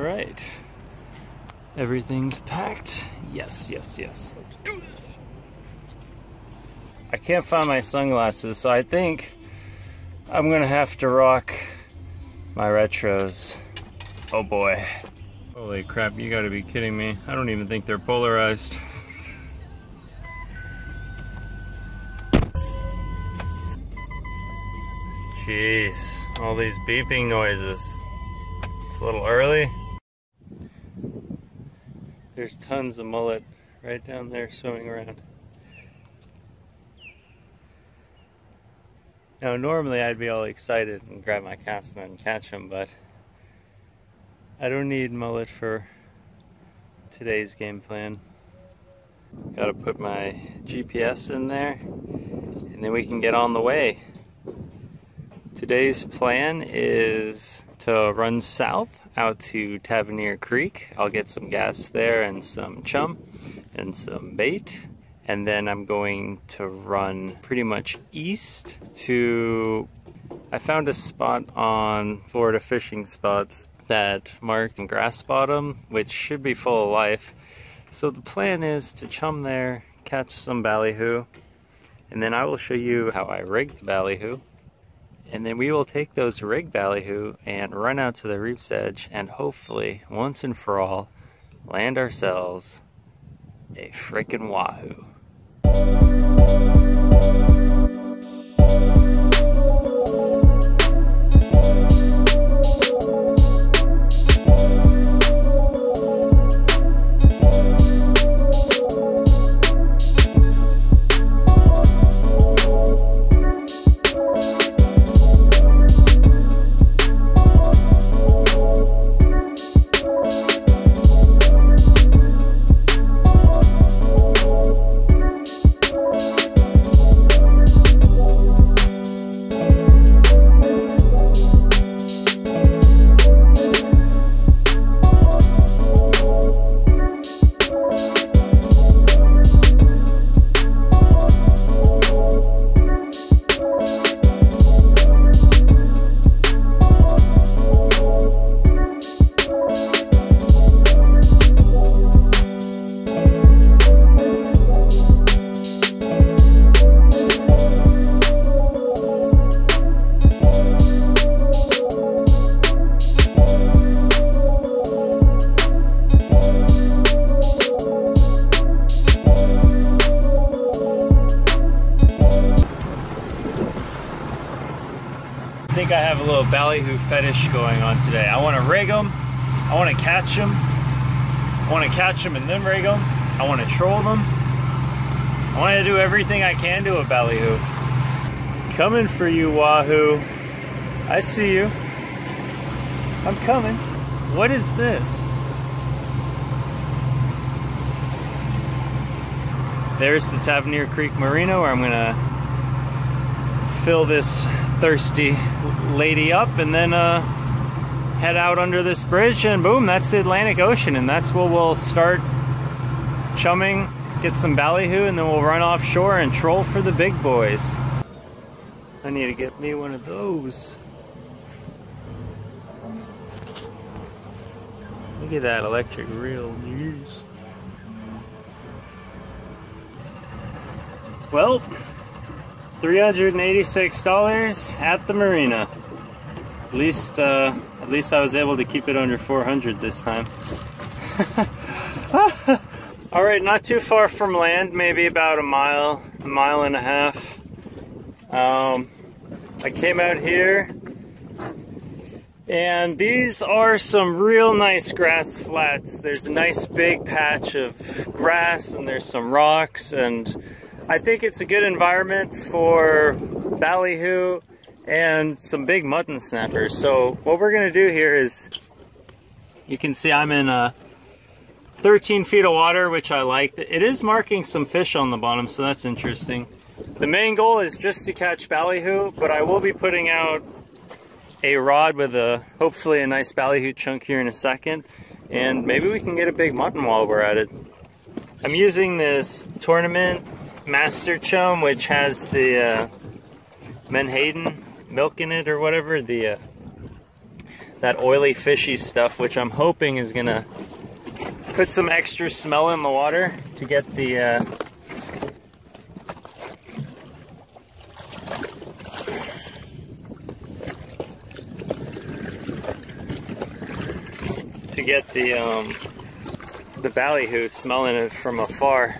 All right. Everything's packed. Yes, yes, yes. Let's do this. I can't find my sunglasses, so I think I'm gonna have to rock my retros. Oh boy. Holy crap, you gotta be kidding me. I don't even think they're polarized. Jeez, all these beeping noises. It's a little early. There's tons of mullet right down there swimming around. Now normally I'd be all excited and grab my cast net and catch them, but I don't need mullet for today's game plan. Gotta put my GPS in there and then we can get on the way. Today's plan is to run south out to Tavernier Creek. I'll get some gas there and some chum and some bait. And then I'm going to run pretty much east to, I found a spot on Florida Fishing Spots that marked in grass bottom, which should be full of life. So the plan is to chum there, catch some ballyhoo, and then I will show you how I rig the ballyhoo. And then we will take those rigged ballyhoo and run out to the reef's edge and hopefully, once and for all, land ourselves a frickin' wahoo. I think I have a little ballyhoo fetish going on today. I want to rig them, I want to catch them, I want to catch them and then rig them, I want to troll them. I want to do everything I can to a ballyhoo. Coming for you, wahoo. I see you. I'm coming. What is this? There's the Tavernier Creek Marina where I'm gonna fill this thirsty lady up and then head out under this bridge and boom, that's the Atlantic Ocean, and that's where we'll start chumming, get some ballyhoo, and then we'll run offshore and troll for the big boys. I need to get me one of those. Look at that electric reel. Well, $386 at the marina. At least I was able to keep it under 400 this time. All right, not too far from land, maybe about a mile and a half. I came out here, and these are some real nice grass flats. There's a nice big patch of grass, and there's some rocks, and I think it's a good environment for ballyhoo and some big mutton snappers. So what we're gonna do here is, you can see I'm in 13 feet of water, which I like. It is marking some fish on the bottom, so that's interesting. The main goal is just to catch ballyhoo, but I will be putting out a rod with hopefully a nice ballyhoo chunk here in a second, and maybe we can get a big mutton while we're at it. I'm using this tournament master chum, which has the Menhaden milk in it or whatever, that oily fishy stuff, which I'm hoping is gonna put some extra smell in the water to get the the ballyhoo smelling it from afar,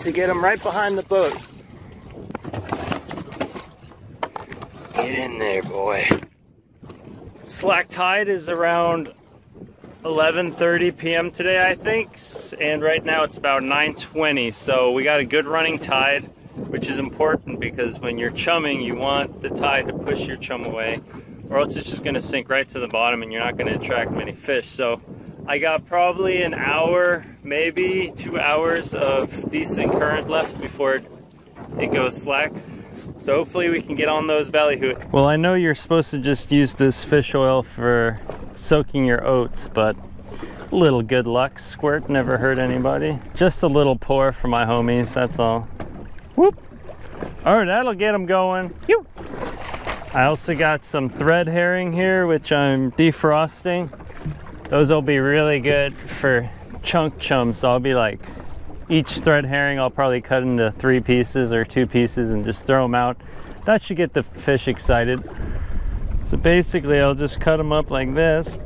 to get them right behind the boat. Get in there, boy. Slack tide is around 11:30 p.m. today, I think, and right now it's about 9:20, so we got a good running tide, which is important because when you're chumming, you want the tide to push your chum away, or else it's just going to sink right to the bottom and you're not going to attract many fish. So I got probably an hour, maybe 2 hours of decent current left before it goes slack. So hopefully we can get on those ballyhoo. Well, I know you're supposed to just use this fish oil for soaking your oats, but a little good luck squirt never hurt anybody. Just a little pour for my homies, that's all. Whoop! All right, that'll get them going. Phew. I also got some thread herring here, which I'm defrosting. Those will be really good for chunk chums. So I'll be like, each thread herring I'll probably cut into 3 pieces or 2 pieces and just throw them out. That should get the fish excited. So basically I'll just cut them up like this.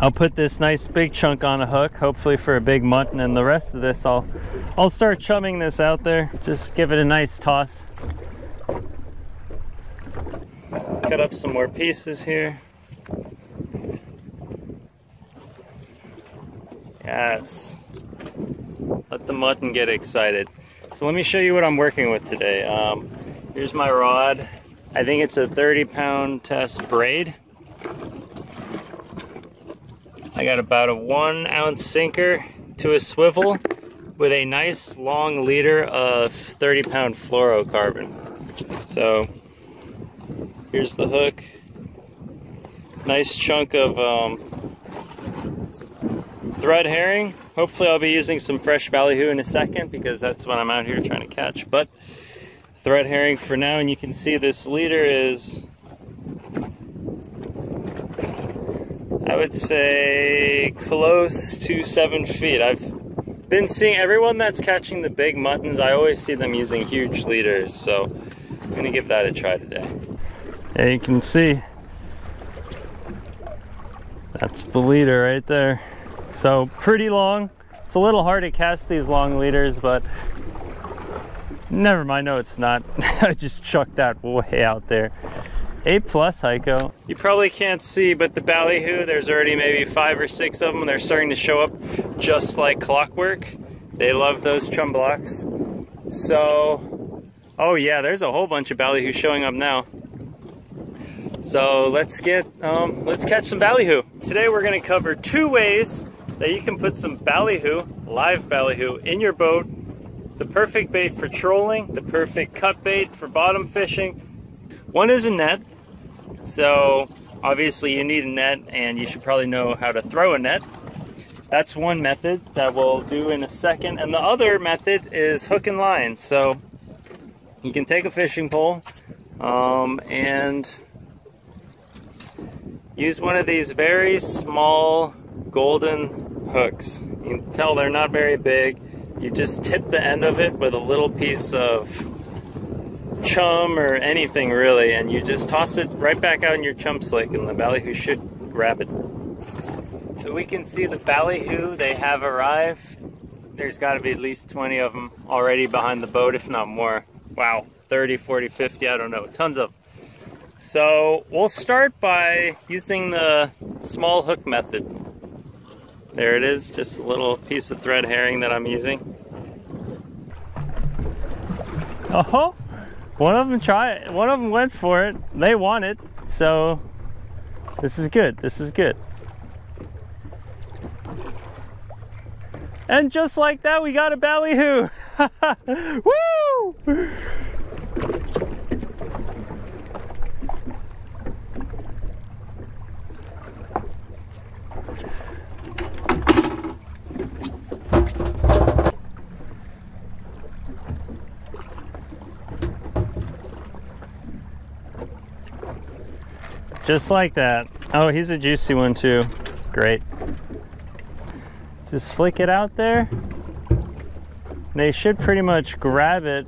I'll put this nice big chunk on a hook, hopefully for a big mutton, and the rest of this I'll start chumming this out there. Just give it a nice toss. Cut up some more pieces here. Yes. Let the mutton get excited. So let me show you what I'm working with today. Here's my rod. I think it's a 30-pound test braid. I got about a 1-ounce sinker to a swivel with a nice long leader of 30-pound fluorocarbon. So here's the hook. Nice chunk of thread herring. Hopefully I'll be using some fresh ballyhoo in a second, because that's what I'm out here trying to catch, but thread herring for now. And you can see this leader is, I would say, close to 7 feet. I've been seeing everyone that's catching the big muttons, I always see them using huge leaders, so I'm going to give that a try today. Yeah, you can see that's the leader right there. So pretty long. It's a little hard to cast these long leaders, but never mind. No, it's not. I just chucked that way out there. A+, Heiko. You probably can't see, but the ballyhoo, there's already maybe 5 or 6 of them. They're starting to show up just like clockwork. They love those chum blocks. So, oh yeah, there's a whole bunch of ballyhoo showing up now. So let's catch some ballyhoo. Today we're gonna cover 2 ways that you can put some ballyhoo, live ballyhoo, in your boat. The perfect bait for trolling, the perfect cut bait for bottom fishing. One is a net. So obviously you need a net, and you should probably know how to throw a net. That's one method that we'll do in a second. And the other method is hook and line. So you can take a fishing pole and use one of these very small golden hooks. You can tell they're not very big. You just tip the end of it with a little piece of chum or anything really, and you just toss it right back out in your chum slick, and the ballyhoo should grab it. So we can see the ballyhoo, they have arrived. There's got to be at least 20 of them already behind the boat, if not more. Wow, 30, 40, 50, I don't know, tons of them. So we'll start by using the small hook method. There it is, just a little piece of thread herring that I'm using. Oh, one of them went for it. They want it, so this is good, this is good. And just like that, we got a ballyhoo. Woo! Just like that. Oh, he's a juicy one too. Great. Just flick it out there. They should pretty much grab it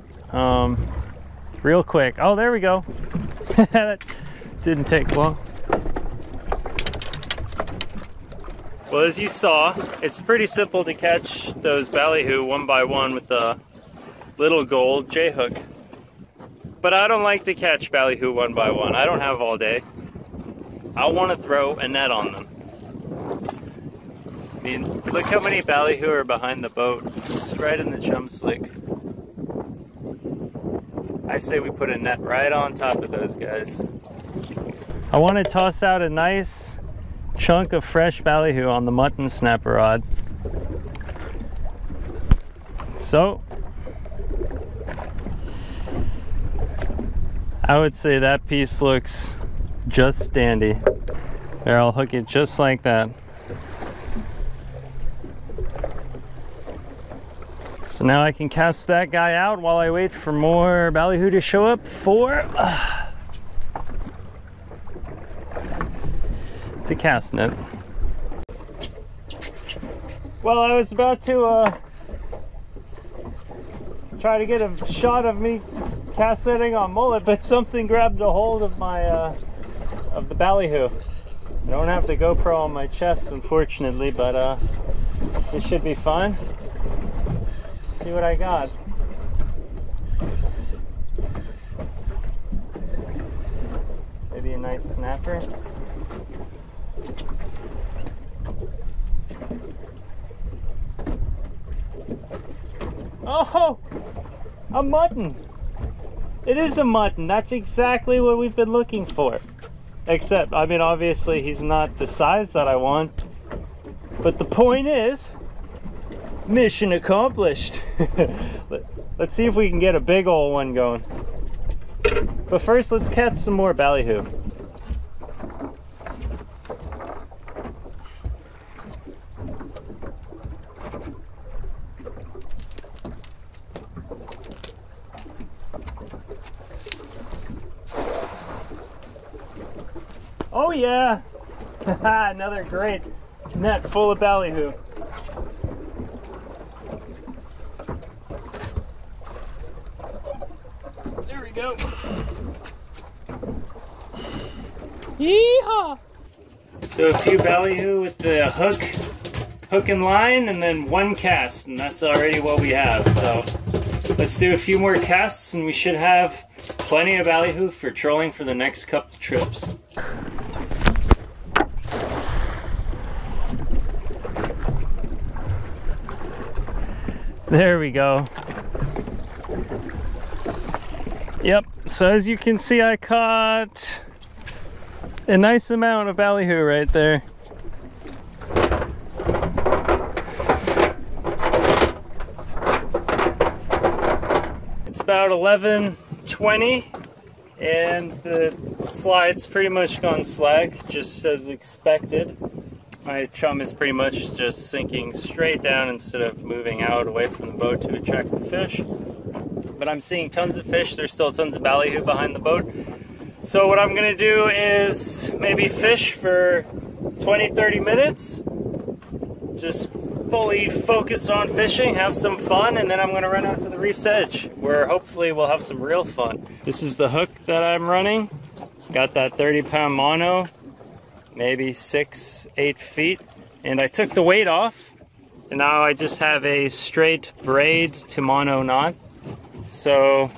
real quick. Oh, there we go. That didn't take long. Well, as you saw, it's pretty simple to catch those ballyhoo one by one with the little gold J-hook. But I don't like to catch ballyhoo one by one. I don't have all day. I want to throw a net on them. I mean, look how many ballyhoo are behind the boat, just right in the chum slick. I say we put a net right on top of those guys. I want to toss out a nice chunk of fresh ballyhoo on the mutton snapper rod. So, I would say that piece looks just dandy. There, I'll hook it just like that. So now I can cast that guy out while I wait for more ballyhoo to show up to cast net. Well, I was about to try to get a shot of me cast netting on mullet, but something grabbed a hold of my of the ballyhoo. I don't have the GoPro on my chest, unfortunately, but it should be fine. Let's see what I got. Maybe a nice snapper. Oh, a mutton. It is a mutton. That's exactly what we've been looking for. Except, I mean, obviously he's not the size that I want, but the point is, mission accomplished. Let's see if we can get a big old one going. But first, let's catch some more ballyhoo. Oh yeah! Another great net full of ballyhoo. There we go. Yeehaw! So a few ballyhoo with the hook and line, and then one cast, and that's already what we have. So let's do a few more casts, and we should have plenty of ballyhoo for trolling for the next couple trips. There we go. Yep, so as you can see, I caught a nice amount of ballyhoo right there. It's about 11:20 and the slide's pretty much gone slack, just as expected. My chum is pretty much just sinking straight down instead of moving out away from the boat to attract the fish. But I'm seeing tons of fish. There's still tons of ballyhoo behind the boat. So what I'm gonna do is maybe fish for 20-30 minutes. Just fully focus on fishing, have some fun, and then I'm gonna run out to the reef's edge where hopefully we'll have some real fun. This is the hook that I'm running. Got that 30-pound mono. Maybe 6-8 feet, and I took the weight off, and now I just have a straight braid to mono knot. So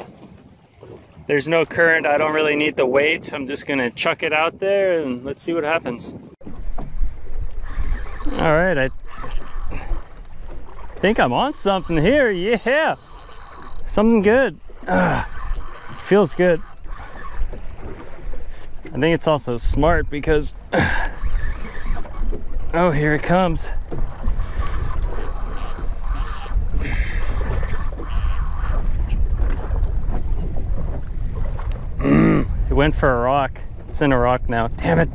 there's no current, I don't really need the weight. I'm just gonna chuck it out there and let's see what happens. All right, I think I'm on something here. Yeah, something good. Feels good. I think it's also smart because, oh, here it comes. It went for a rock. It's in a rock now. Damn it.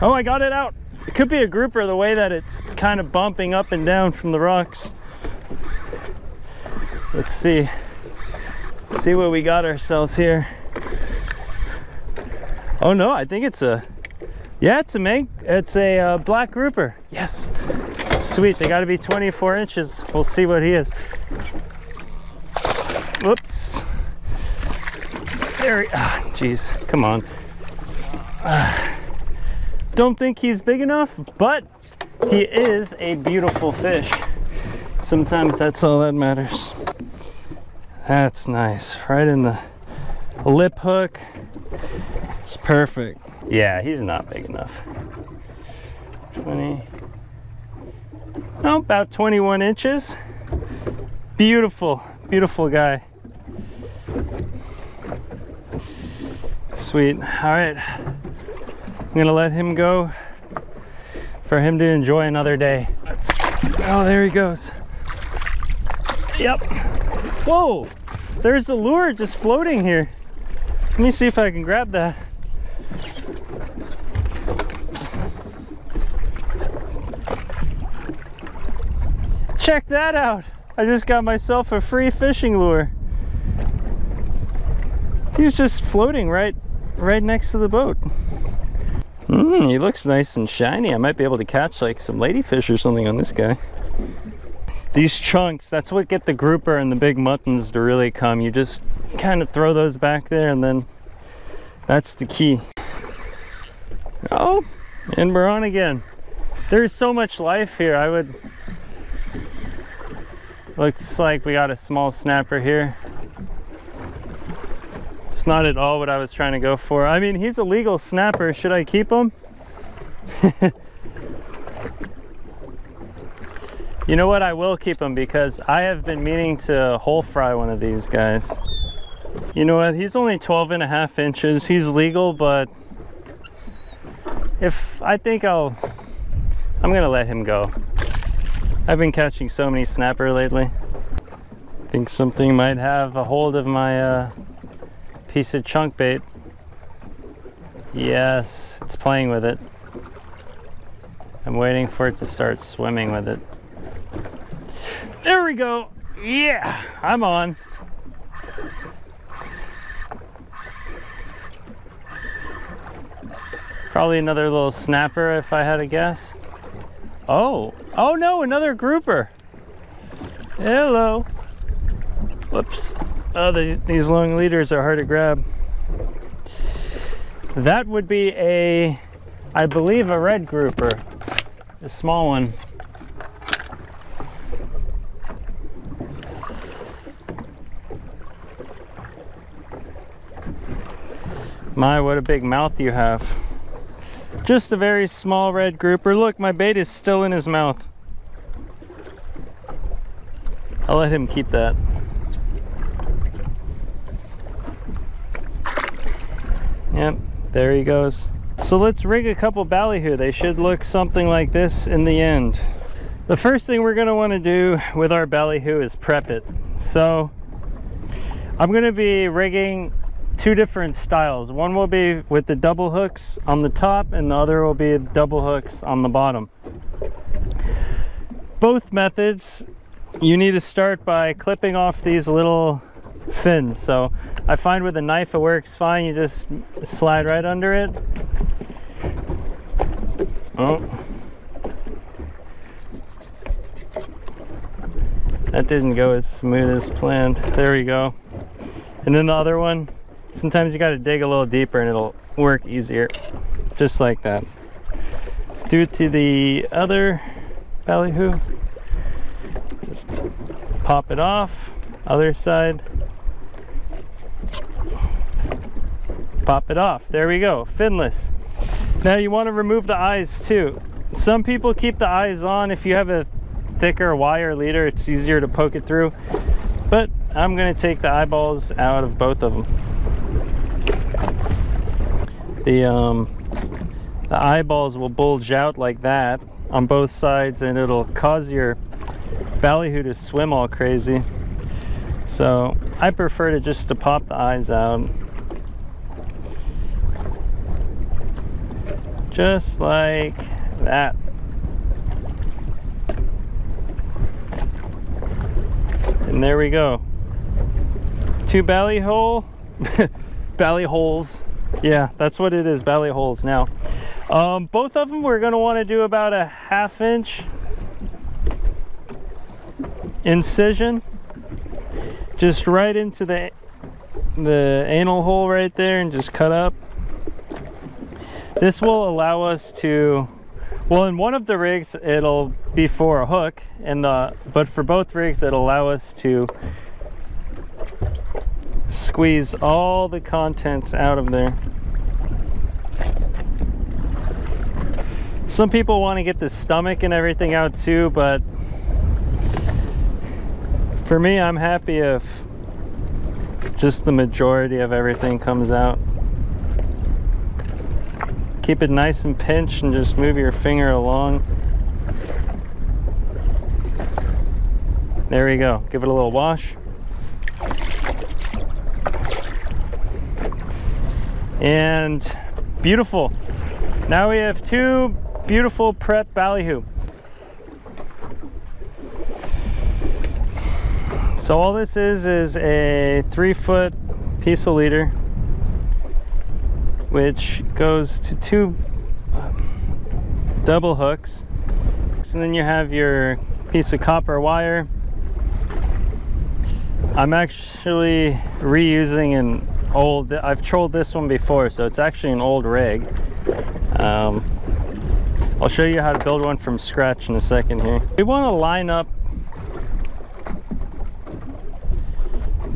Oh, I got it out. It could be a grouper the way that it's kind of bumping up and down from the rocks. Let's see. see what we got ourselves here. Oh no, I think it's a, yeah, it's a mank, it's a black grouper. Yes, sweet. They got to be 24 inches. We'll see what he is. Whoops. There he, ah, geez, come on. Don't think he's big enough, but he is a beautiful fish. Sometimes that's all that matters. That's nice, right in the lip hook. It's perfect. Yeah, he's not big enough. 20, no, about 21 inches. Beautiful, beautiful guy. Sweet. All right, I'm gonna let him go for him to enjoy another day. Oh, there he goes. Yep. Whoa, there's a lure just floating here. Let me see if I can grab that. Check that out. I just got myself a free fishing lure. He was just floating right next to the boat. He looks nice and shiny. I might be able to catch like some ladyfish or something on this guy. These chunks, that's what get the grouper and the big muttons to really come. You just kind of throw those back there and then that's the key. Oh, and we're on again. There's so much life here. I would, looks like we got a small snapper here. It's not at all what I was trying to go for. I mean, he's a legal snapper. Should I keep him? You know what? I will keep him because I have been meaning to whole fry one of these guys. You know what? He's only 12.5 inches. He's legal, but if I think I'm going to let him go. I've been catching so many snapper lately. I think something might have a hold of my piece of chunk bait. Yes, it's playing with it. I'm waiting for it to start swimming with it. There we go. Yeah, I'm on. Probably another little snapper if I had to guess. Oh, oh no, another grouper. Hello. Whoops. Oh, these long leaders are hard to grab. That would be a, I believe, a red grouper, a small one. My, what a big mouth you have. Just a very small red grouper. Look, my bait is still in his mouth. I'll let him keep that. Yep, there he goes. So let's rig a couple ballyhoo. They should look something like this in the end. The first thing we're gonna wanna do with our ballyhoo is prep it. So I'm gonna be rigging two different styles. One will be with the double hooks on the top and the other will be double hooks on the bottom. Both methods, you need to start by clipping off these little fins. So I find with a knife it works fine. You just slide right under it. Oh, that didn't go as smooth as planned. There we go. And then the other one, sometimes you got to dig a little deeper and it'll work easier, just like that. Do it to the other ballyhoo, just pop it off, other side, pop it off. There we go, finless. Now you want to remove the eyes too. Some people keep the eyes on. If you have a thicker wire leader, it's easier to poke it through, but I'm going to take the eyeballs out of both of them. The eyeballs will bulge out like that on both sides and it'll cause your ballyhoo to swim all crazy. So I prefer to just pop the eyes out. Just like that. And there we go. to Ballyhoo. Ballyholes. Yeah, that's what it is, Ballyholes now. Both of them we're going to want to do about a ½ inch incision, just right into the anal hole right there, and just cut up. This will allow us to, well, in one of the rigs it'll be for a hook, and but for both rigs it'll allow us to squeeze all the contents out of there. Some people want to get the stomach and everything out too, but for me, I'm happy if just the majority of everything comes out. Keep it nice and pinched and just move your finger along. There we go. Give it a little wash. And beautiful. Now we have two beautiful prep Ballyhoo. So all this is a 3-foot piece of leader, which goes to two double hooks. And then you have your piece of copper wire. I'm actually reusing an old, I've trolled this one before, so it's actually an old rig. I'll show you how to build one from scratch in a second here. We want to line up.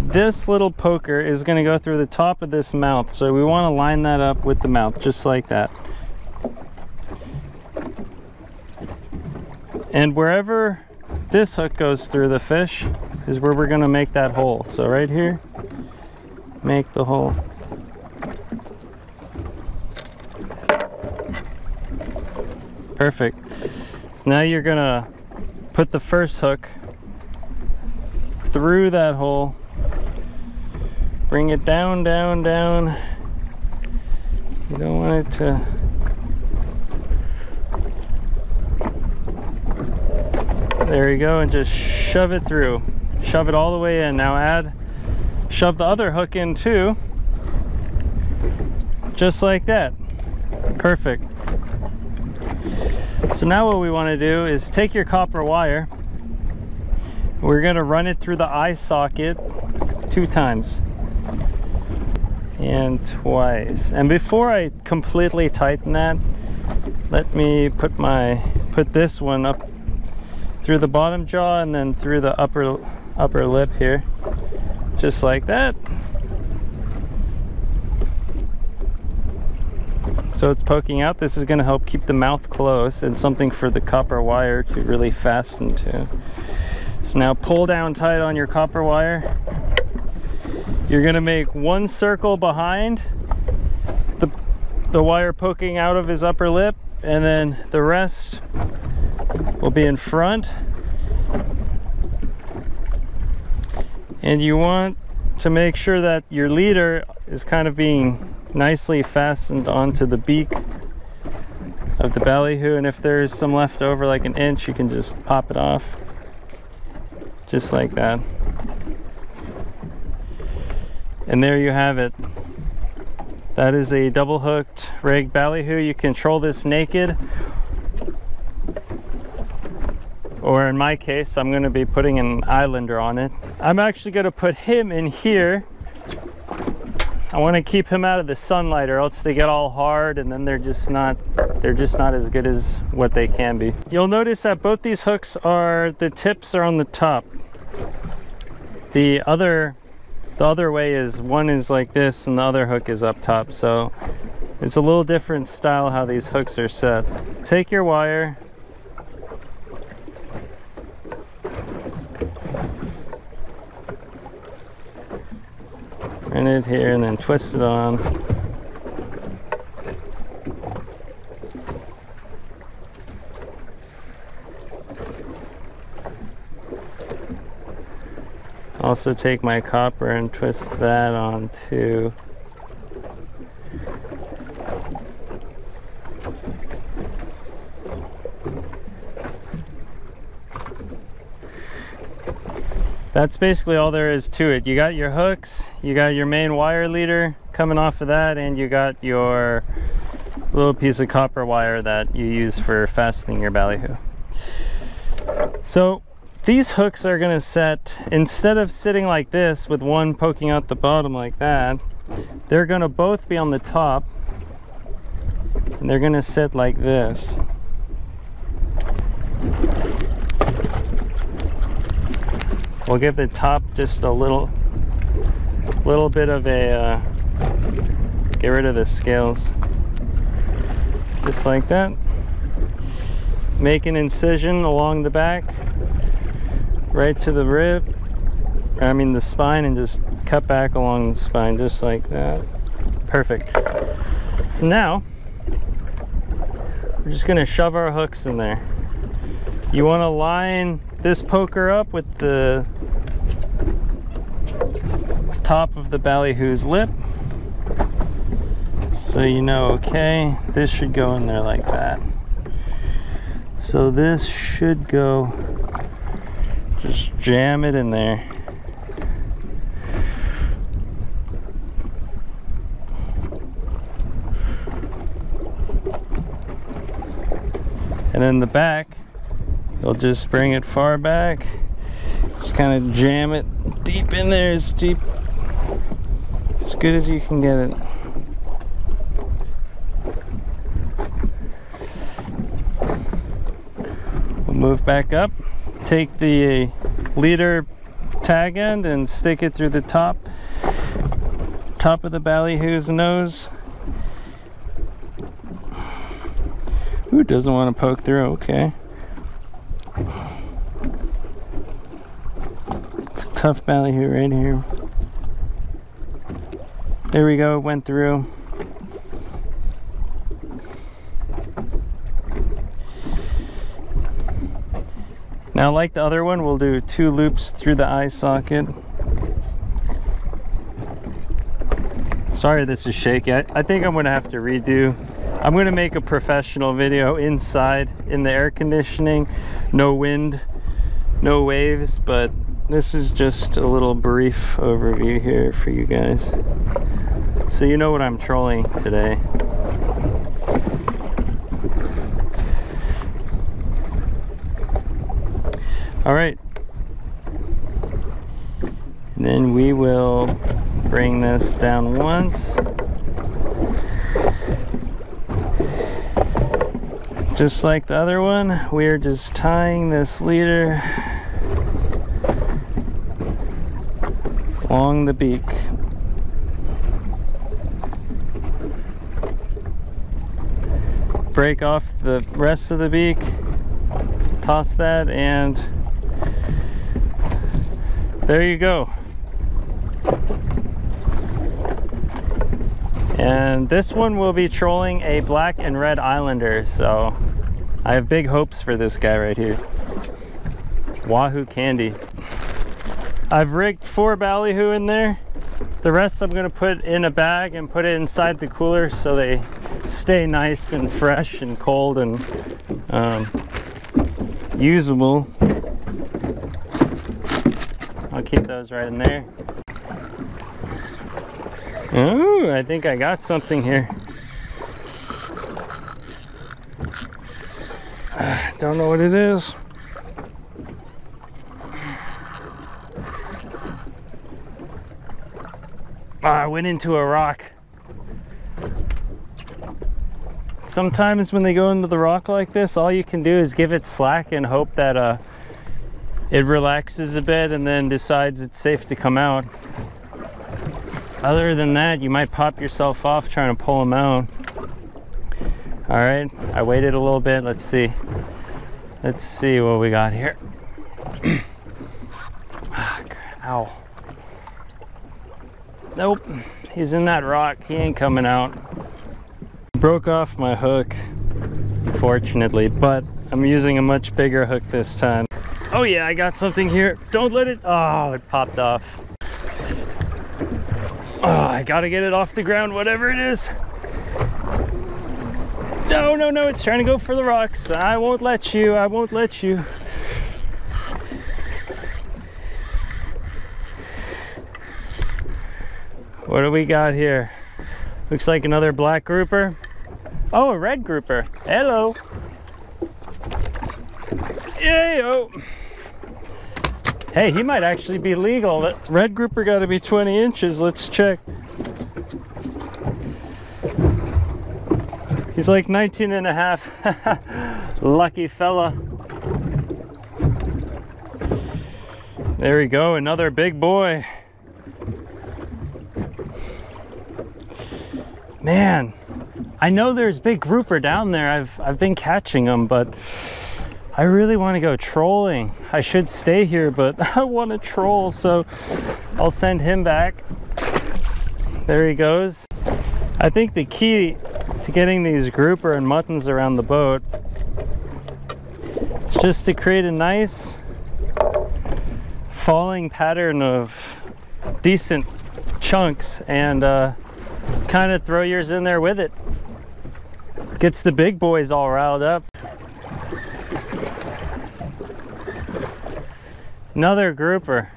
This little poker is going to go through the top of this mouth, so we want to line that up with the mouth, just like that. And wherever this hook goes through the fish is where we're going to make that hole. So right here, make the hole. Perfect. So now you're going to put the first hook through that hole. Bring it down, down, down. You don't want it to... There you go, and just shove it through. Shove it all the way in. Now shove the other hook in too. Just like that. Perfect. So now what we want to do is take your copper wire. We're going to run it through the eye socket 2 times. And twice. And before I completely tighten that, let me put this one up through the bottom jaw and then through the upper lip here, just like that. So it's poking out. This is going to help keep the mouth closed and something for the copper wire to really fasten to. So now pull down tight on your copper wire. You're going to make one circle behind the wire poking out of his upper lip, and then the rest will be in front. And you want to make sure that your leader is kind of being nicely fastened onto the beak of the Ballyhoo, and if there's some left over, like an inch, you can just pop it off, just like that. And there you have it. That is a double hooked rig Ballyhoo. You control this naked, or in my case, I'm going to be putting an Islander on it. I'm actually going to put him in here. I want to keep him out of the sunlight, or else they get all hard, and then they're just not as good as what they can be. You'll notice that both these hooks the tips are on the top. The other way is one is like this and the other hook is up top, so it's a little different style how these hooks are set. Take your wire, run it here, and then twist it on. Also take my copper and twist that on too. That's basically all there is to it. You got your hooks, you got your main wire leader coming off of that, and you got your little piece of copper wire that you use for fastening your ballyhoo. So these hooks are gonna set, instead of sitting like this with one poking out the bottom like that, they're gonna both be on the top, and they're gonna sit like this. We'll give the top just a little bit of a, get rid of the scales. Just like that. Make an incision along the back, right to the rib, I mean the spine, and just cut back along the spine, just like that. Perfect. So now, we're just gonna shove our hooks in there. You wanna line this poker up with the top of the ballyhoo's lip, so you know, okay, this should go in there like that. So this should go, just jam it in there. And then the back, you'll just bring it far back, just kind of jam it deep in there, as deep, as good as you can get it. We'll move back up, take the leader tag end and stick it through the top of the ballyhoo's nose. Who doesn't want to poke through? Okay. It's a tough ballyhoo right here. There we go, went through. Now, like the other one, we'll do two loops through the eye socket. Sorry this is shaky. I think I'm gonna have to redo. I'm going to make a professional video inside in the air conditioning. No wind, no waves, but this is just a little brief overview here for you guys. So you know what I'm trolling today. All right. And then we will bring this down once. Just like the other one, we're just tying this leader along the beak. Break off the rest of the beak, toss that, and there you go. And this one will be trolling a black and red Islander, so I have big hopes for this guy right here. Wahoo candy. I've rigged 4 ballyhoo in there. The rest I'm gonna put in a bag and put it inside the cooler so they stay nice and fresh and cold and usable. I'll keep those right in there. Ooh, I think I got something here. Don't know what it is. I went into a rock. Sometimes when they go into the rock like this, all you can do is give it slack and hope that it relaxes a bit and then decides it's safe to come out. Other than that, you might pop yourself off trying to pull them out. All right, I waited a little bit. Let's see. Let's see what we got here. Ow. Nope, he's in that rock. He ain't coming out. Broke off my hook, fortunately, but I'm using a much bigger hook this time. Oh yeah, I got something here. Don't let it, oh, it popped off. Oh, I gotta get it off the ground, whatever it is. No, no, no, it's trying to go for the rocks. I won't let you, I won't let you. What do we got here? Looks like another black grouper. Oh, a red grouper. Hello. Yo. Hey, he might actually be legal. That red grouper got to be 20 inches. Let's check. He's like 19 and a half. Lucky fella. There we go, another big boy. Man, I know there's big grouper down there. I've been catching them, but I really want to go trolling. I should stay here, but I want to troll, so I'll send him back. There he goes. I think the key to getting these grouper and muttons around the boat is just to create a nice falling pattern of decent chunks and kind of throw yours in there with it. Gets the big boys all riled up. Another grouper.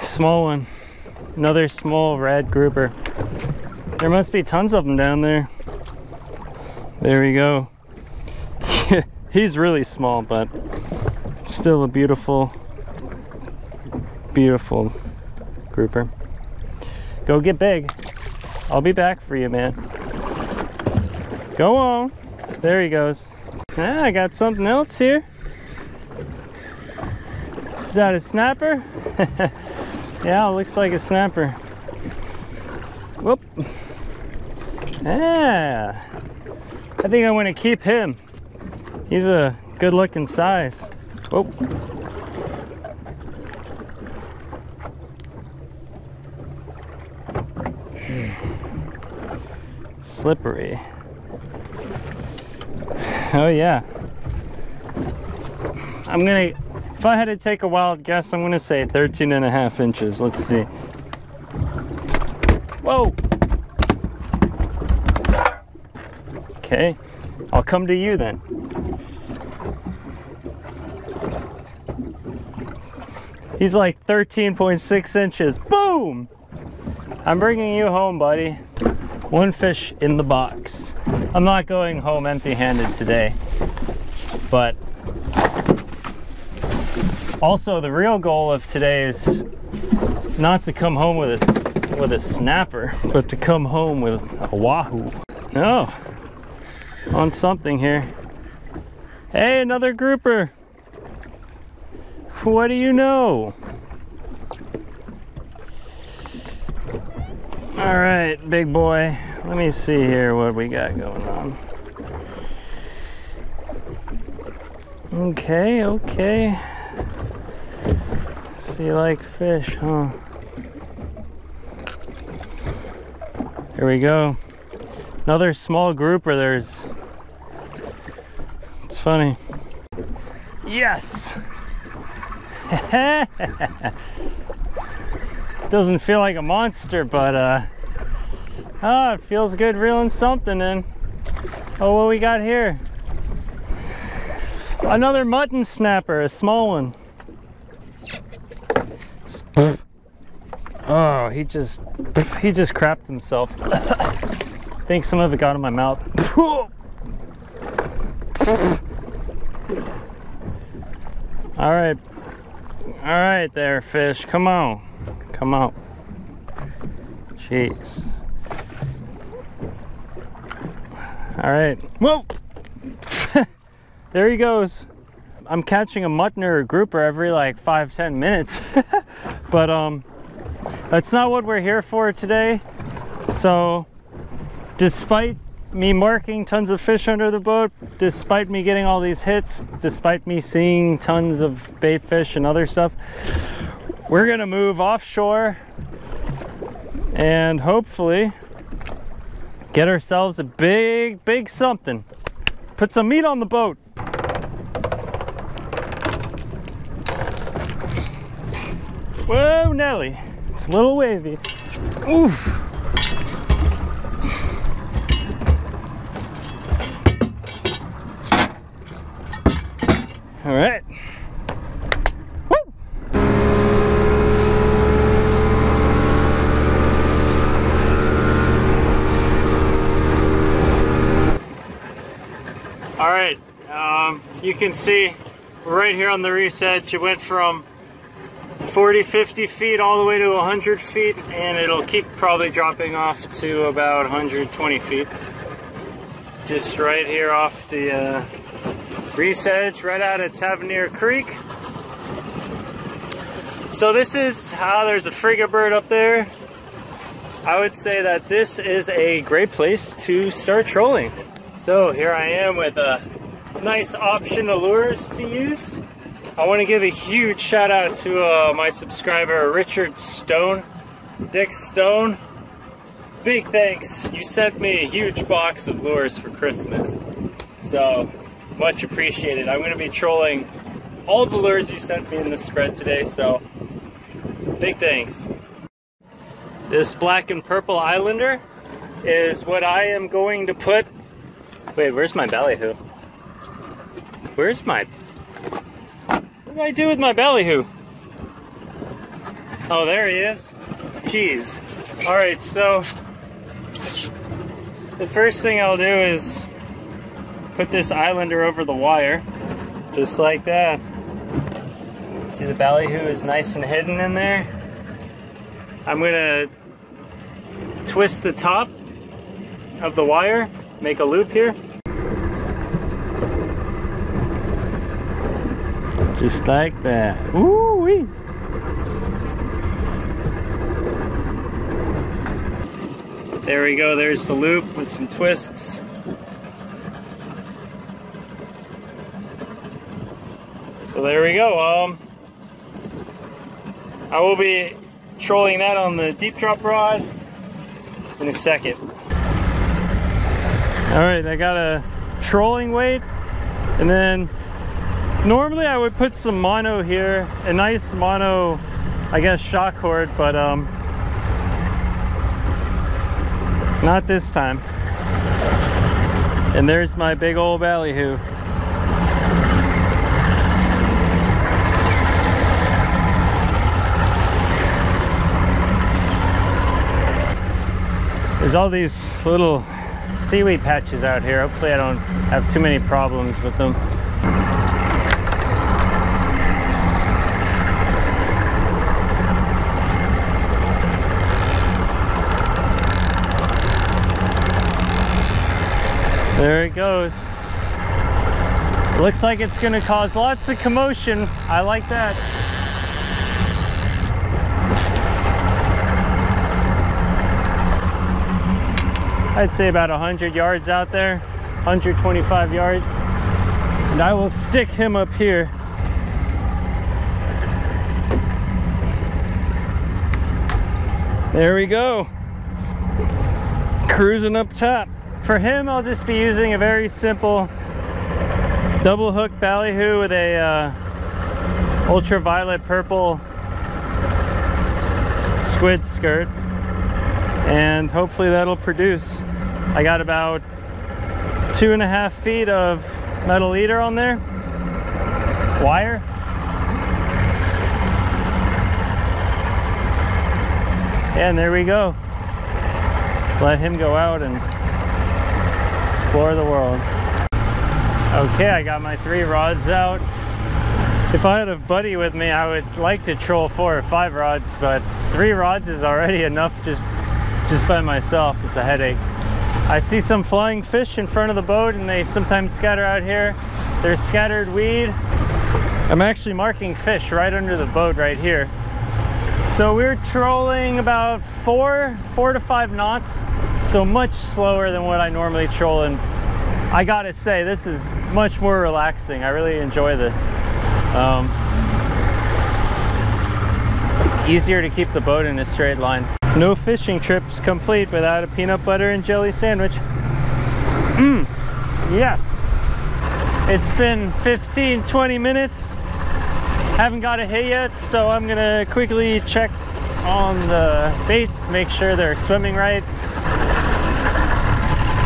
Small one. Another small red grouper. There must be tons of them down there. There we go. He's really small, but still a beautiful, beautiful grouper. Go get big. I'll be back for you, man. Go on. There he goes. Ah, I got something else here. Is that a snapper? Yeah, it looks like a snapper. Whoop. Yeah. I think I want to keep him. He's a good looking size. Oh. Slippery. Oh yeah. I'm gonna, if I had to take a wild guess, I'm gonna say 13 and a half inches. Let's see. Whoa. Okay, I'll come to you then. He's like 13.6 inches. Boom! I'm bringing you home, buddy. One fish in the box. I'm not going home empty-handed today. But also the real goal of today is not to come home with a snapper, but to come home with a wahoo. Oh, on something here. Hey, another grouper. What do you know? All right, big boy. Let me see here what we got going on. Okay, okay. So you like fish, huh? Here we go. Another small grouper. It's funny. Yes! Doesn't feel like a monster, but it feels good reeling something in. Oh, what we got here? Another mutton snapper, a small one. Oh, he just crapped himself. I think some of it got in my mouth. All right. All right there, fish. Come on. Come on. Jeez. All right. Whoa! There he goes. I'm catching a mutton or a grouper every like 5-10 minutes. But that's not what we're here for today. So despite me marking tons of fish under the boat, despite me getting all these hits, despite me seeing tons of bait fish and other stuff, we're gonna move offshore and hopefully get ourselves a big something. Put some meat on the boat. Whoa, Nelly, it's a little wavy. Oof. All right. Woo! you can see right here on the reef's edge, it went from 40, 50 feet all the way to 100 feet, and it'll keep probably dropping off to about 120 feet. Just right here off the reef's edge, right out of Tavernier Creek. So this is how there's a frigate bird up there. I would say that this is a great place to start trolling. So here I am with a nice option of lures to use. I want to give a huge shout out to my subscriber Richard Stone, Dick Stone. Big thanks, you sent me a huge box of lures for Christmas. So much appreciated. I'm going to be trolling all the lures you sent me in this spread today, so big thanks. This black and purple Islander is what I am going to put. Wait, where's my Ballyhoo? Where's my... What did I do with my Ballyhoo? Oh, there he is. Jeez. Alright, so the first thing I'll do is put this Islander over the wire, just like that. See, the Ballyhoo is nice and hidden in there. I'm gonna twist the top of the wire, make a loop here. Just like that. Ooh-wee! There we go, there's the loop with some twists. So there we go. I will be trolling that on the deep drop rod in a second. Alright, I got a trolling weight, and then normally I would put some mono here, a nice mono, I guess, shock cord, but not this time. And there's my big old Ballyhoo. There's all these little seaweed patches out here. Hopefully I don't have too many problems with them. There it goes. Looks like it's gonna cause lots of commotion. I like that. I'd say about 100 yards out there, 125 yards. And I will stick him up here. There we go. Cruising up top. For him, I'll just be using a very simple double hook Ballyhoo with a ultraviolet purple squid skirt, and hopefully that'll produce. I got about 2.5 feet of metal leader on there, wire. And there we go. Let him go out and explore the world. Okay, I got my 3 rods out. If I had a buddy with me, I would like to troll 4 or 5 rods, but 3 rods is already enough just by myself. It's a headache. I see some flying fish in front of the boat, and they sometimes scatter out here. There's scattered weed. I'm actually marking fish right under the boat right here. So we're trolling about 4 to 5 knots. So much slower than what I normally troll, and I gotta say, this is much more relaxing. I really enjoy this. Easier to keep the boat in a straight line. No fishing trip's complete without a peanut butter and jelly sandwich. Mmm, yeah. It's been 15, 20 minutes. Haven't got a hit yet, so I'm gonna quickly check on the baits, make sure they're swimming right.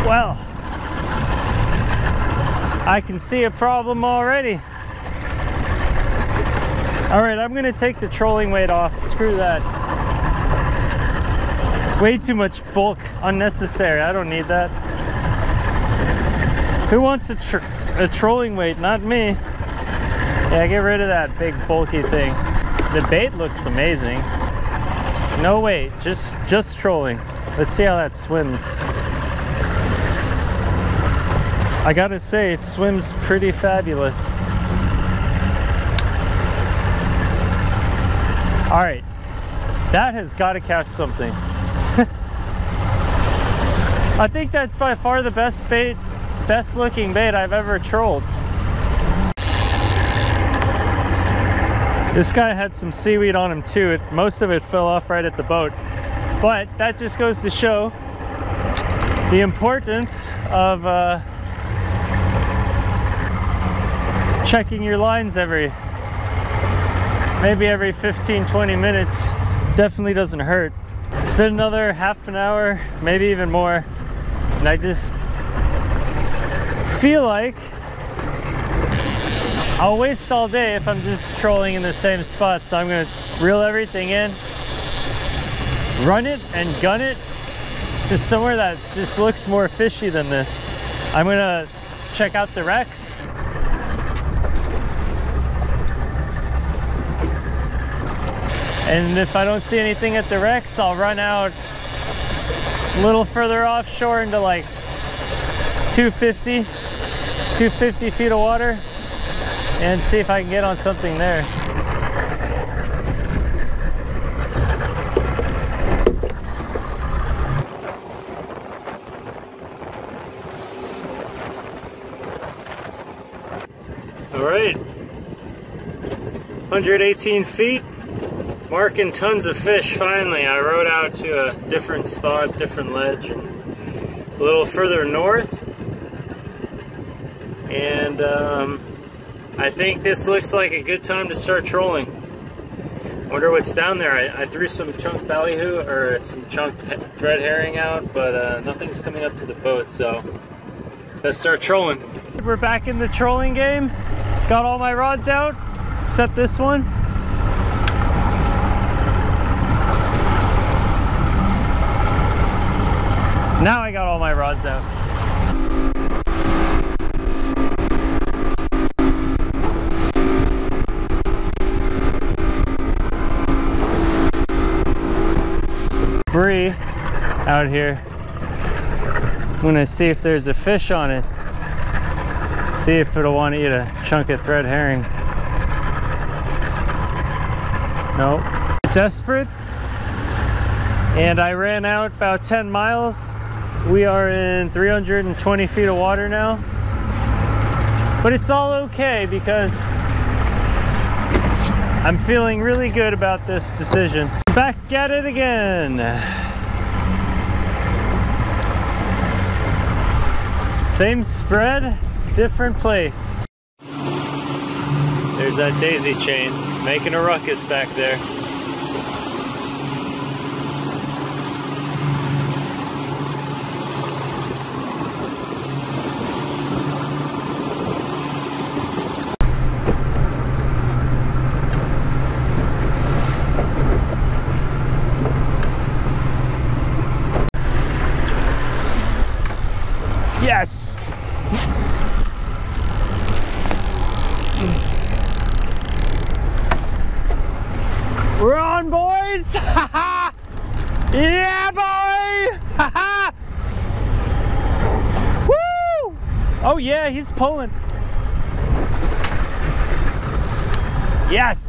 Well, I can see a problem already. All right, I'm gonna take the trolling weight off. Screw that. Way too much bulk, unnecessary. I don't need that. Who wants to a trolling weight, not me. Yeah, get rid of that big bulky thing. The bait looks amazing. No weight, just trolling. Let's see how that swims. I gotta say, it swims pretty fabulous. All right, that has got to catch something. I think that's by far the best bait, best looking bait I've ever trolled. This guy had some seaweed on him too. Most of it fell off right at the boat. But that just goes to show the importance of checking your lines maybe every 15-20 minutes. Definitely doesn't hurt. It's been another half an hour, maybe even more, and I just feel like I'll waste all day if I'm just trolling in the same spot. So I'm gonna reel everything in, run it and gun it to somewhere that just looks more fishy than this. I'm gonna check out the wrecks. And if I don't see anything at the wrecks, I'll run out a little further offshore into like 250 feet of water and see if I can get on something there. All right, 118 feet. Marking tons of fish. Finally, I rode out to a different spot, different ledge, and a little further north. And I think this looks like a good time to start trolling. Wonder what's down there. I threw some chunk ballyhoo or some chunk thread herring out, but nothing's coming up to the boat, so let's start trolling. We're back in the trolling game. Got all my rods out, except this one. Now I got all my rods out. Bree out here. I'm gonna see if there's a fish on it. See if it'll want to eat a chunk of thread herring. Nope. Desperate. And I ran out about 10 miles. We are in 320 feet of water now, but it's all okay because I'm feeling really good about this decision. Back at it again. Same spread, different place. There's that daisy chain making a ruckus back there. Yes! We're on, boys! Yeah, boy! Woo! Oh yeah, he's pulling. Yes!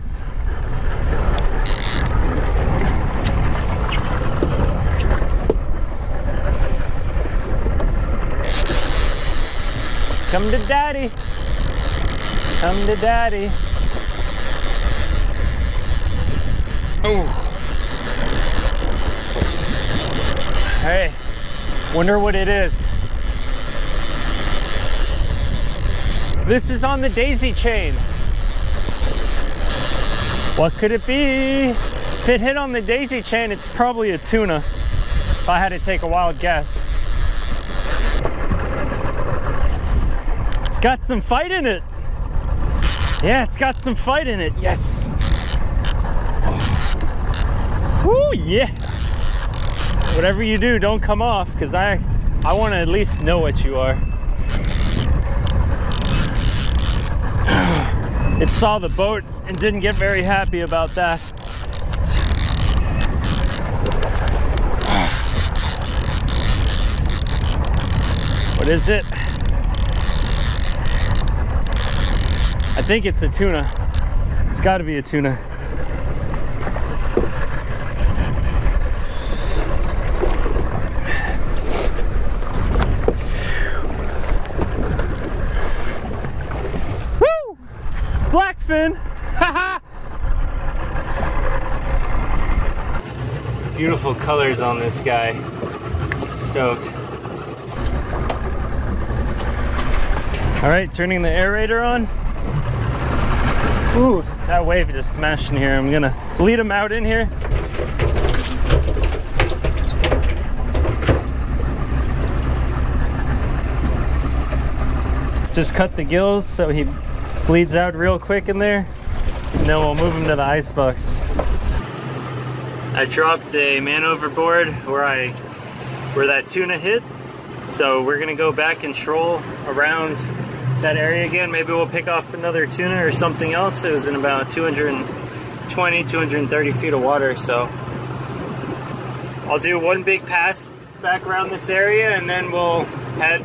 Come to daddy. Come to daddy. Oh. Hey, wonder what it is. This is on the daisy chain. What could it be? If it hit on the daisy chain, it's probably a tuna, if I had to take a wild guess. It's got some fight in it. Yeah, it's got some fight in it. Yes. Oh. Ooh, yeah. Whatever you do, don't come off, because I want to at least know what you are. It saw the boat and didn't get very happy about that. What is it? I think it's a tuna. It's got to be a tuna. Woo! Blackfin! Haha! Beautiful colors on this guy. Stoked. All right, turning the aerator on. Ooh, that wave just smashed in here. I'm gonna lead him out in here. Just cut the gills so he bleeds out real quick in there. And then we'll move him to the ice box. I dropped a man overboard where that tuna hit. So we're gonna go back and troll around that area again. Maybe we'll pick off another tuna or something else. It was in about 220, 230 feet of water, so I'll do one big pass back around this area and then we'll head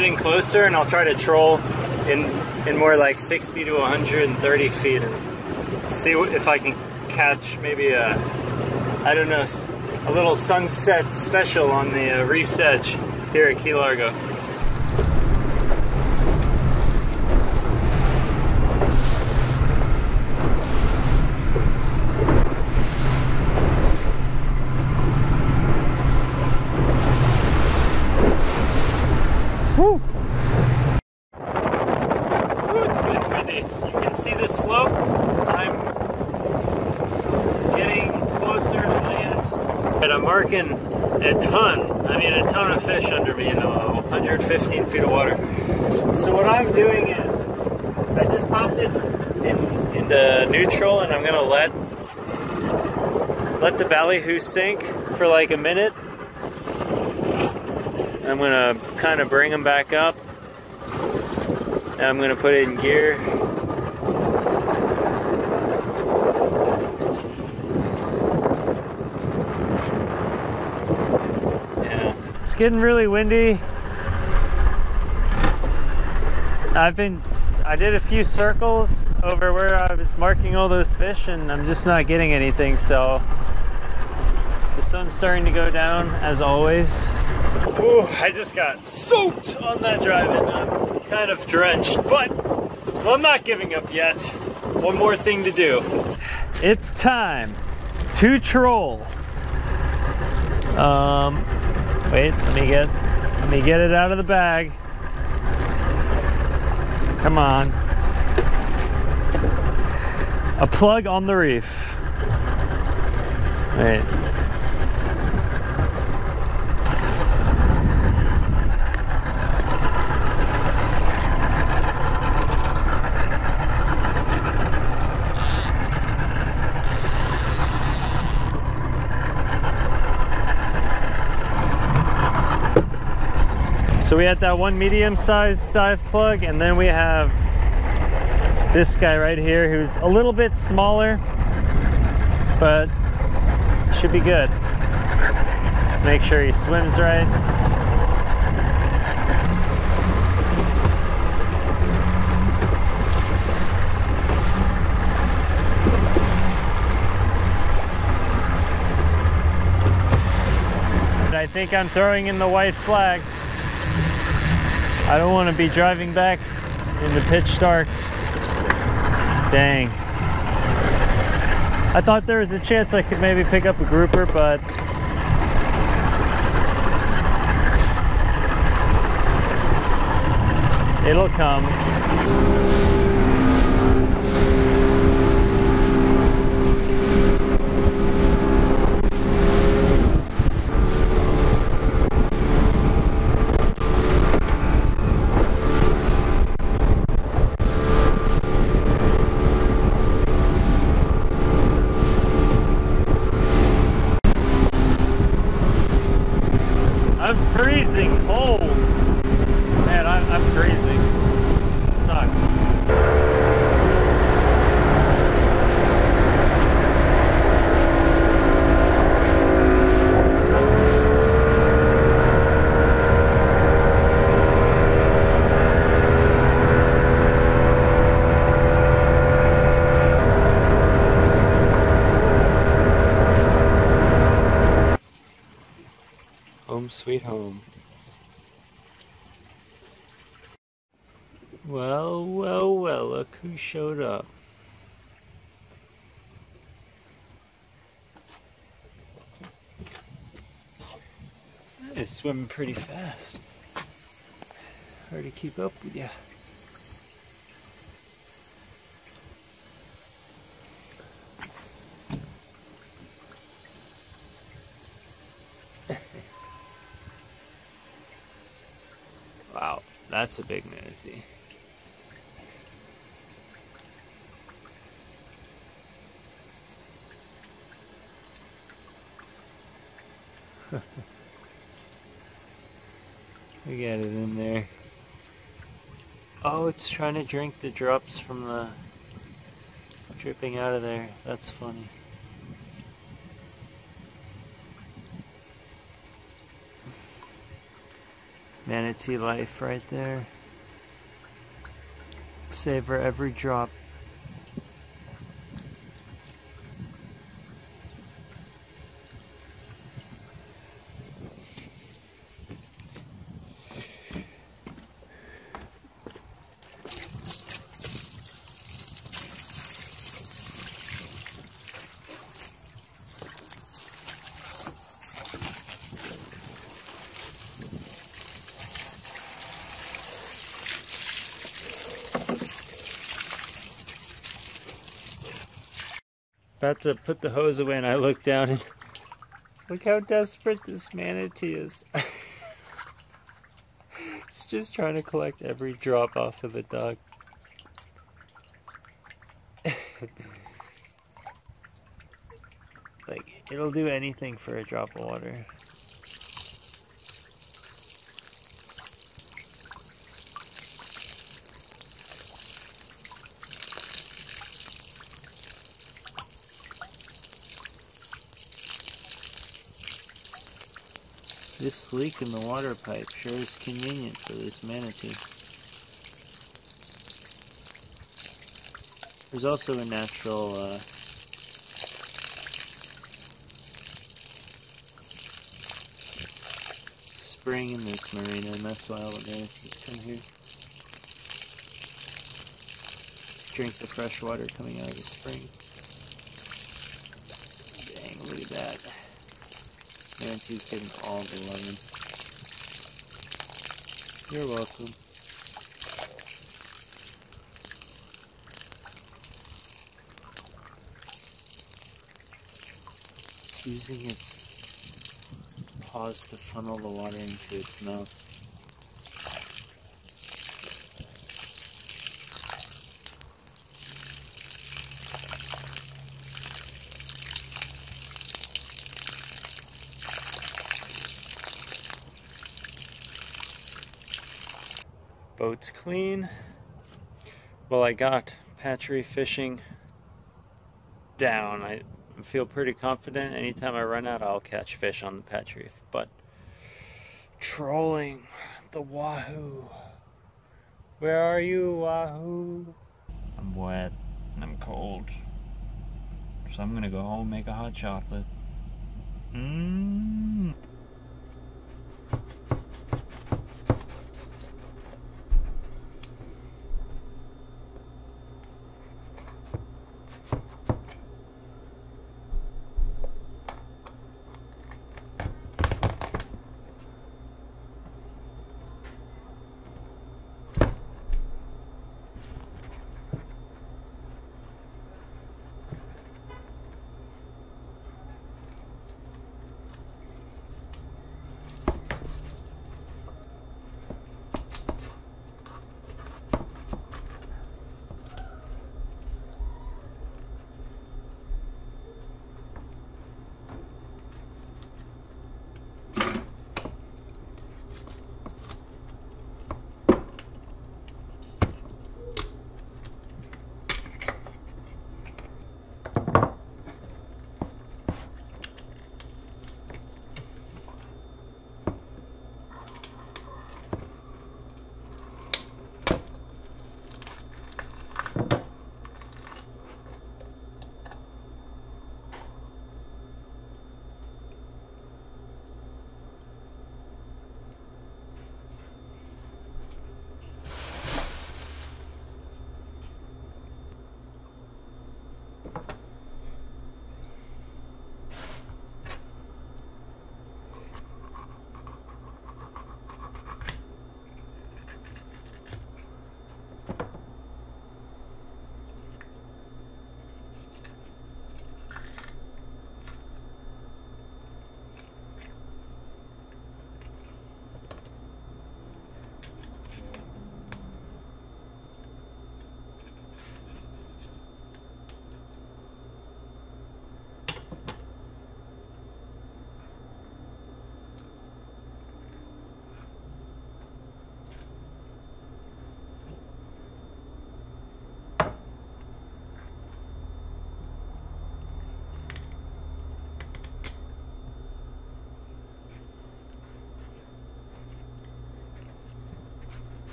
in closer and I'll try to troll in more like 60 to 130 feet and see if I can catch maybe a, I don't know, a little sunset special on the reef's edge here at Key Largo. Marking a ton, I mean a ton of fish under me in 115 feet of water. So what I'm doing is, I just popped it into neutral and I'm gonna let the Ballyhoo sink for like a minute. I'm gonna kind of bring them back up. And I'm gonna put it in gear. It's getting really windy. I did a few circles over where I was marking all those fish and I'm just not getting anything, so the sun's starting to go down as always. Ooh, I just got soaked on that drive-in. I'm kind of drenched, but well, I'm not giving up yet. One more thing to do. It's time to troll. Wait, let me get it out of the bag. Come on. A plug on the reef. Wait. So we had that one medium-sized dive plug, and then we have this guy right here who's a little bit smaller, but should be good. Let's make sure he swims right. And I think I'm throwing in the white flag. I don't want to be driving back in the pitch dark. Dang. I thought there was a chance I could maybe pick up a grouper, but it'll come. Freezing cold. Man, I'm freezing. Sucks. home sweet home. Well, well, well, look who showed up. That is swimming pretty fast. Hard to keep up with you. Wow, that's a big manatee. We got it in there. Oh, it's trying to drink the drops from the dripping out of there. That's funny. Manatee life right there. Savor every drop. About to put the hose away and I look down and look how desperate this manatee is. It's just trying to collect every drop off of the dock. Like, it'll do anything for a drop of water. This leak in the water pipe sure is convenient for this manatee. There's also a natural spring in this marina, and that's why all the manatees come here. Drink the fresh water coming out of the spring. Dang, look at that. Manatee's getting all the loving. You're welcome. Using its paws to funnel the water into its mouth. Boat's clean. Well, I got patchery fishing down. I feel pretty confident. Anytime I run out, I'll catch fish on the patchery. But trolling the Wahoo. Where are you, Wahoo? I'm wet and I'm cold. So I'm gonna go home and make a hot chocolate. Mmm.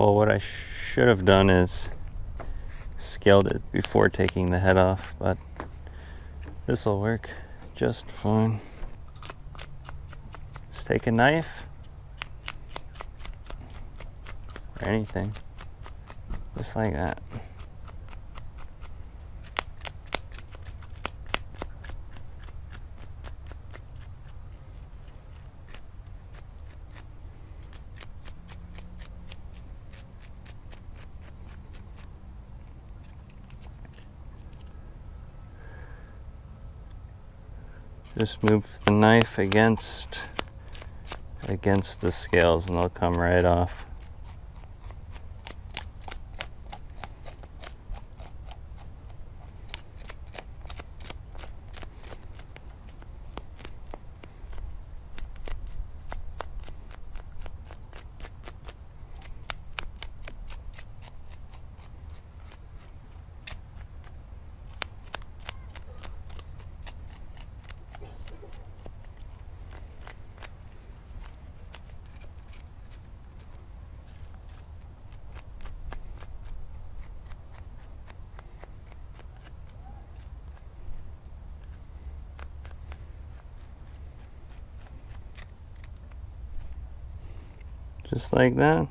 Well, what I should have done is scaled it before taking the head off, but this will work just fine. Just take a knife or anything, just like that. Just move the knife against the scales and they'll come right off. Just like that.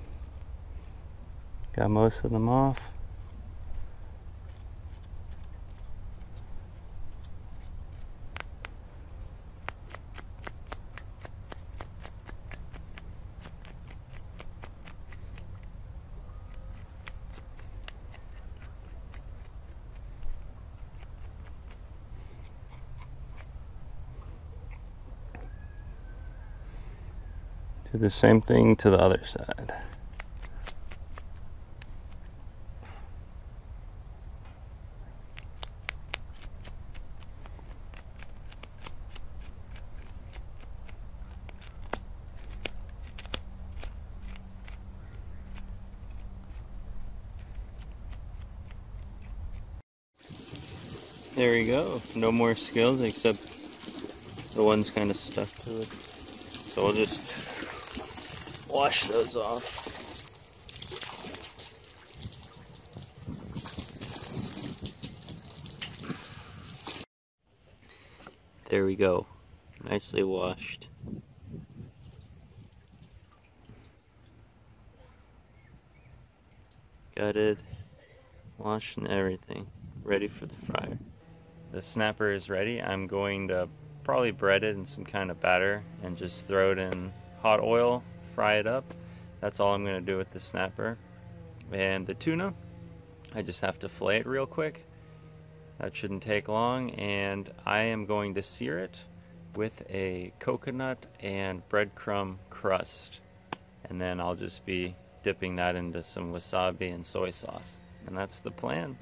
Got most of them off. Do the same thing to the other side. There we go. No more scales except the one's kind of stuck to it. So we'll just wash those off. There we go. Nicely washed. Gutted, washed and everything. Ready for the fryer. The snapper is ready. I'm going to probably bread it in some kind of batter and just throw it in hot oil. Fry it up. That's all I'm going to do with the snapper. And the tuna, I just have to fillet it real quick. That shouldn't take long. And I am going to sear it with a coconut and breadcrumb crust. And then I'll just be dipping that into some wasabi and soy sauce. And that's the plan.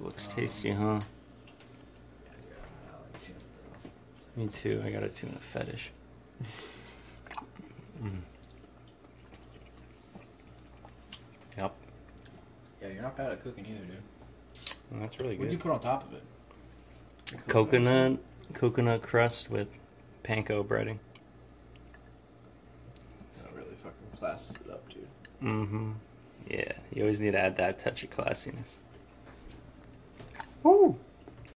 Looks tasty, huh? Me too. I got a tuna fetish. Yep. Yeah, you're not bad at cooking either, dude. Well, that's really good. What do you put on top of it? Coconut crust with panko breading. That really fucking classes it up, dude. Mm-hmm. Yeah, you always need to add that touch of classiness. Woo!